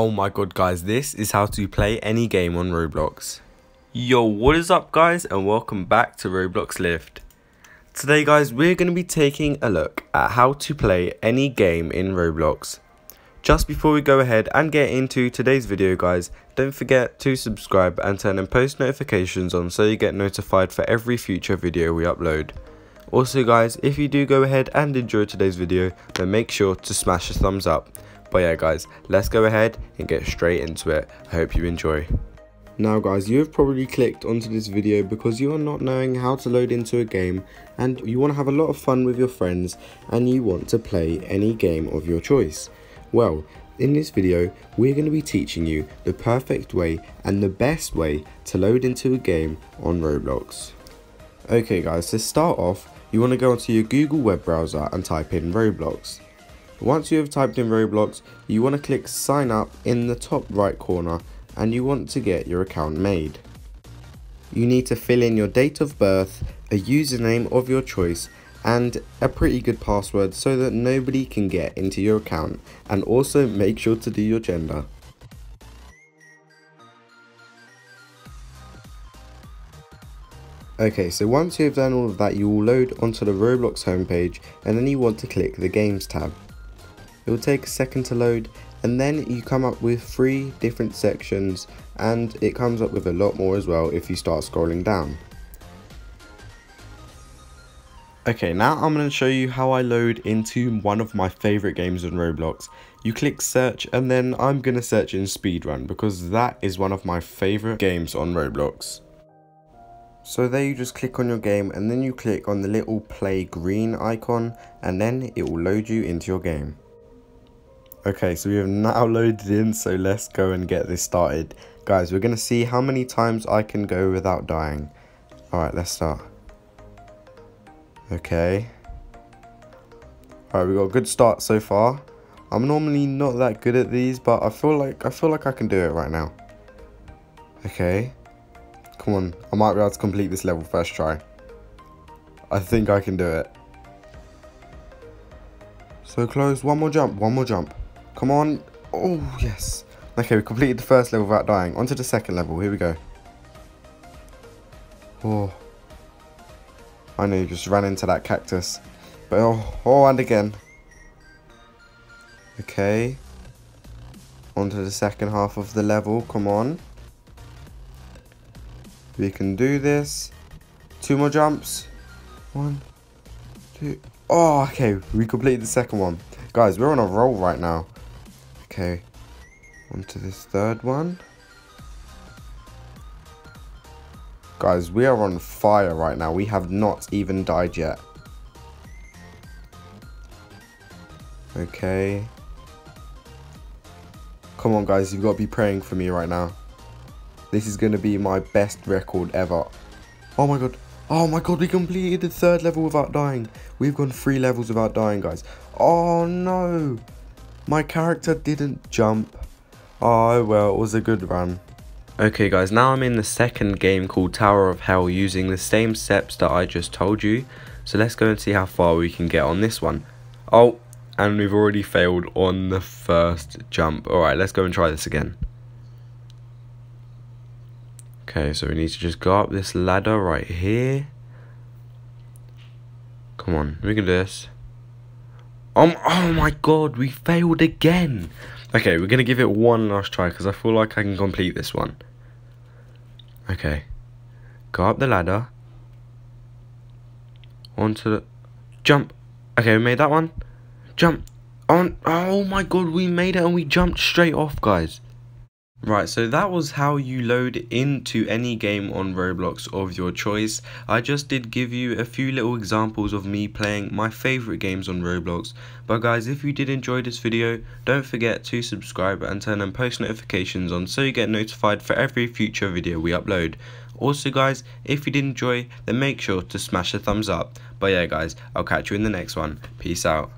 Oh my god guys, this is how to play any game on Roblox. Yo, what is up guys, and welcome back to Roblox Lift. Today guys, we're going to be taking a look at how to play any game in Roblox. Just before we go ahead and get into today's video guys, don't forget to subscribe and turn on post notifications on so you get notified for every future video we upload. Also guys, if you do go ahead and enjoy today's video, then make sure to smash a thumbs up. But yeah guys, let's go ahead and get straight into it. I hope you enjoy. Now guys, you have probably clicked onto this video because you are not knowing how to load into a game and you want to have a lot of fun with your friends and you want to play any game of your choice. Well, in this video, we're going to be teaching you the perfect way and the best way to load into a game on Roblox. Okay guys, to start off, you want to go onto your Google web browser and type in Roblox. Once you have typed in Roblox, you want to click sign up in the top right corner and you want to get your account made. You need to fill in your date of birth, a username of your choice and a pretty good password so that nobody can get into your account, and also make sure to do your gender. Okay, so once you have done all of that, you will load onto the Roblox homepage and then you want to click the Games tab. It will take a second to load and then you come up with three different sections and it comes up with a lot more as well if you start scrolling down. Okay, now I'm going to show you how I load into one of my favourite games on Roblox. You click search and then I'm going to search in speedrun because that is one of my favourite games on Roblox. So there you just click on your game and then you click on the little play green icon and then it will load you into your game. Okay, so we have now loaded in, so let's go and get this started. Guys, we're going to see how many times I can go without dying. Alright, let's start. Okay. Alright, we got a good start so far. I'm normally not that good at these, but I feel like I can do it right now. Okay. Come on, I might be able to complete this level first try. I think I can do it. So close, one more jump, one more jump. Come on. Oh, yes. Okay, we completed the first level without dying. On to the second level. Here we go. Oh. I know you just ran into that cactus. But oh, and again. Okay. On to the second half of the level. Come on. We can do this. Two more jumps. One, two. Oh, okay. We completed the second one. Guys, we're on a roll right now. Okay, onto this third one. Guys, we are on fire right now. We have not even died yet. Okay. Come on, guys. You've got to be praying for me right now. This is going to be my best record ever. Oh my god. Oh my god, we completed the third level without dying. We've gone three levels without dying, guys. Oh no. My character didn't jump. Oh well, it was a good run. Okay guys, now I'm in the second game called Tower of Hell using the same steps that I just told you. So let's go and see how far we can get on this one. Oh, and we've already failed on the first jump. Alright, let's go and try this again. Okay, so we need to just go up this ladder right here. Come on, we can do this. Oh my god, we failed again. Okay, we're going to give it one last try because I feel like I can complete this one. Okay. Go up the ladder. Onto the... Jump. Okay, we made that one. Jump. On. Oh my god, we made it and we jumped straight off, guys. Right, so that was how you load into any game on Roblox of your choice. I just did give you a few little examples of me playing my favourite games on Roblox. But guys, if you did enjoy this video, don't forget to subscribe and turn on post notifications on so you get notified for every future video we upload. Also guys, if you did enjoy, then make sure to smash a thumbs up. But yeah guys, I'll catch you in the next one. Peace out.